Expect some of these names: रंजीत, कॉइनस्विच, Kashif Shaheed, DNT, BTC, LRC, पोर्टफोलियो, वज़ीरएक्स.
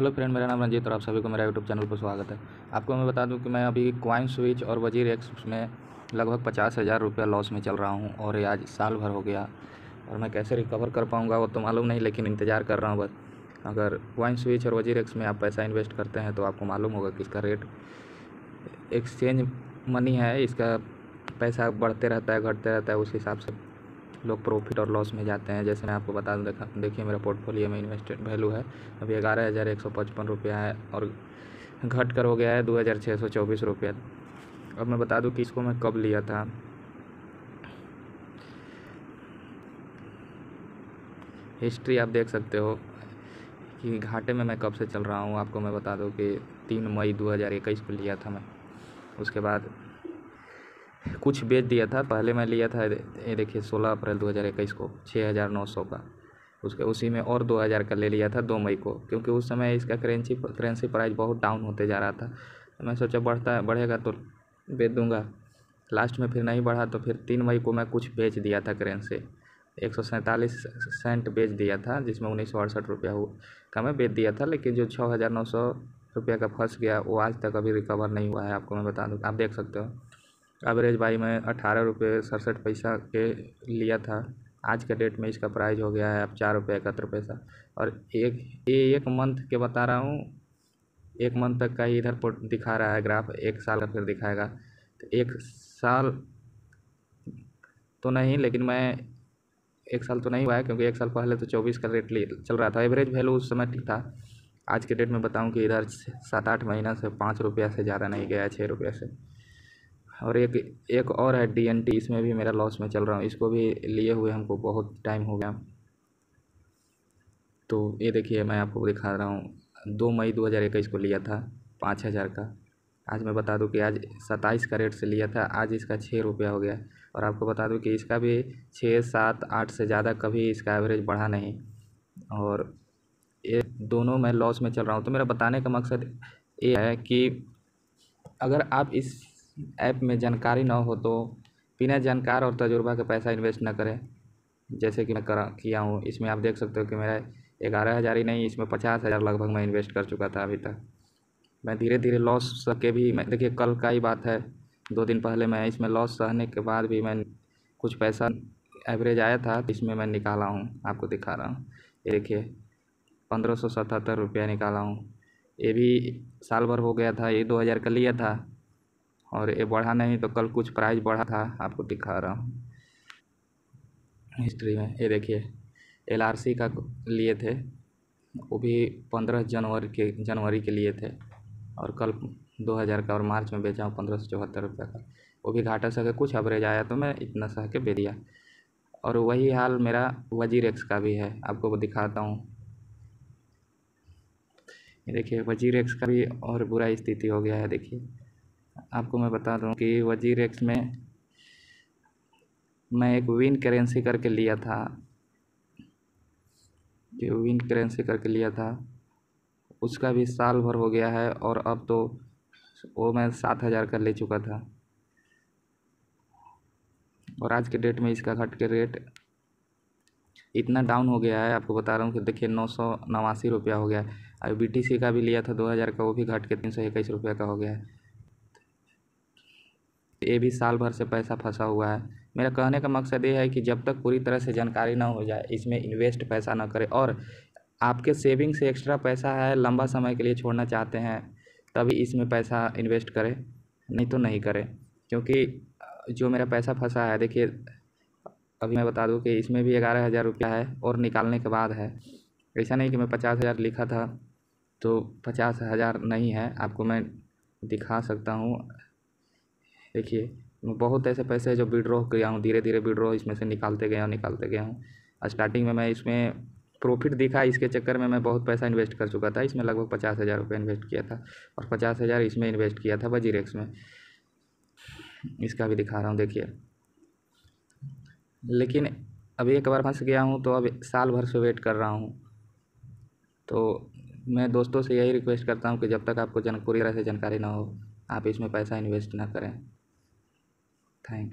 Hello friend, मेरा नाम रंजीत और आप सभी को मेरा यूट्यूब चैनल पर स्वागत है। आपको मैं बता दूं कि मैं अभी कॉइनस्विच और वज़ीरएक्स में लगभग 50,000 रुपया लॉस में चल रहा हूं और ये आज साल भर हो गया और मैं कैसे रिकवर कर पाऊंगा वो तो मालूम नहीं, लेकिन इंतज़ार कर रहा हूं बस। अगर कॉइनस्विच और वज़ीरएक्स में आप पैसा इन्वेस्ट करते हैं तो आपको मालूम होगा कि इसका रेट एक्सचेंज मनी है, इसका पैसा बढ़ते रहता है घटते रहता है, उस हिसाब से लोग प्रॉफिट और लॉस में जाते हैं। जैसे मैं आपको बता दूँ, देखिए मेरा पोर्टफोलियो में इन्वेस्टेड वैल्यू है अभी 11,155 रुपया है और घट कर हो गया है 2,624 रुपया। अब मैं बता दूँ कि इसको मैं कब लिया था। हिस्ट्री आप देख सकते हो कि घाटे में मैं कब से चल रहा हूँ। आपको मैं बता दूँ कि 3 मई 2021 को लिया था मैं, उसके बाद कुछ बेच दिया था। पहले मैं लिया था, ये देखिए 16 अप्रैल 2021 को 6,900 का, उसके उसी में और 2,000 का ले लिया था 2 मई को, क्योंकि उस समय इसका करेंसी प्राइस बहुत डाउन होते जा रहा था। मैं सोचा बढ़ेगा तो बेच दूंगा, लास्ट में फिर नहीं बढ़ा तो फिर 3 मई को मैं कुछ बेच दिया था करेंसी, 147 सेंट बेच दिया था, जिसमें 1968 रुपया का मैं बेच दिया था। लेकिन जो 6,900 रुपया का फंस गया वो आज तक अभी रिकवर नहीं हुआ है। आपको मैं बता दूँ, आप देख सकते हो। एवरेज बाई में 18.67 रुपये के लिया था, आज के डेट में इसका प्राइस हो गया है अब 4.71 रुपये। और एक मंथ के बता रहा हूँ, एक मंथ तक का ही इधर पर दिखा रहा है ग्राफ, एक साल का फिर दिखाएगा। तो एक साल तो नहीं, लेकिन मैं एक साल तो नहीं हुआ है, क्योंकि एक साल पहले तो 24 का रेट चल रहा था। एवरेज वैल्यू उस समय ठीक था। आज के डेट में बताऊँ कि इधर 7-8 महीना से 5 रुपया से ज़्यादा नहीं गया है, 6 रुपये से। और एक और है DNT, इसमें भी मेरा लॉस में चल रहा हूँ, इसको भी लिए हुए हमको बहुत टाइम हो गया। तो ये देखिए मैं आपको दिखा रहा हूँ, 2 मई 2021 को लिया था 5,000 का। आज मैं बता दूँ कि आज 27 का रेट से लिया था, आज इसका 6 रुपया हो गया। और आपको बता दूँ कि इसका भी 6, 7, 8 से ज़्यादा कभी इसका एवरेज बढ़ा नहीं और ये दोनों मैं लॉस में चल रहा हूँ। तो मेरा बताने का मकसद ये है कि अगर आप इस ऐप में जानकारी ना हो तो बिना जानकार और तजुर्बा के पैसा इन्वेस्ट ना करें, जैसे कि मैं किया हूँ। इसमें आप देख सकते हो कि मेरा 11,000 ही नहीं, इसमें 50,000 लगभग मैं इन्वेस्ट कर चुका था अभी तक। मैं धीरे धीरे लॉस सह के भी, मैं देखिए कल का ही बात है, 2 दिन पहले मैं इसमें लॉस सहने के बाद भी मैं कुछ पैसा एवरेज आया था तो इसमें मैं निकाला हूँ, आपको दिखा रहा हूँ। ये देखिए 1,577 रुपया निकाला हूँ। ये भी साल भर हो गया था, ये 2,000 का लिया था और ये बढ़ा नहीं तो कल कुछ प्राइस बढ़ा था, आपको दिखा रहा हूँ हिस्ट्री में। ये देखिए LRC का लिए थे, वो भी 15 जनवरी के लिए थे और कल 2,000 का, और मार्च में बेचा हूँ 1,574 रुपये का, वो भी घाटा सह के कुछ एवरेज आया तो मैं इतना सह के बेच दिया। और वही हाल मेरा वज़ीरएक्स का भी है, आपको दिखाता हूँ। ये देखिए वज़ीरएक्स का भी और बुरा स्थिति हो गया है। देखिए आपको मैं बता दूं कि वज़ीरएक्स में मैं एक विन करेंसी करके लिया था, उसका भी साल भर हो गया है और अब तो वो मैं 7,000 का ले चुका था और आज के डेट में इसका घट के रेट इतना डाउन हो गया है, आपको बता रहा हूँ कि देखिए 989 रुपया हो गया है। अभी BTC का भी लिया था 2,000 का, वो भी घट के 321 रुपये का हो गया है। ये भी साल भर से पैसा फंसा हुआ है। मेरा कहने का मकसद ये है कि जब तक पूरी तरह से जानकारी ना हो जाए इसमें इन्वेस्ट पैसा ना करें। और आपके सेविंग से एक्स्ट्रा पैसा है, लंबा समय के लिए छोड़ना चाहते हैं, तभी इसमें पैसा इन्वेस्ट करें, नहीं तो नहीं करें। क्योंकि जो मेरा पैसा फंसा है, देखिए अभी मैं बता दूँ कि इसमें भी 11,000 रुपया है और निकालने के बाद है। ऐसा नहीं कि मैं 50,000 लिखा था तो 50,000 नहीं है, आपको मैं दिखा सकता हूँ। देखिए मैं बहुत ऐसे पैसे जो विड्रॉ किया हूँ, धीरे धीरे विड्रॉ इसमें से निकालते गया हूँ। स्टार्टिंग में मैं इसमें प्रॉफिट दिखा, इसके चक्कर में मैं बहुत पैसा इन्वेस्ट कर चुका था। इसमें लगभग 50,000 रुपये इन्वेस्ट किया था और 50,000 इसमें इन्वेस्ट किया था वज़ीरएक्स में। इसका भी दिखा रहा हूँ देखिए, लेकिन अभी एक बार फंस गया हूँ तो अब साल भर से वेट कर रहा हूँ। तो मैं दोस्तों से यही रिक्वेस्ट करता हूँ कि जब तक आपको पूरी तरह से जानकारी ना हो आप इसमें पैसा इन्वेस्ट ना करें। Thank you.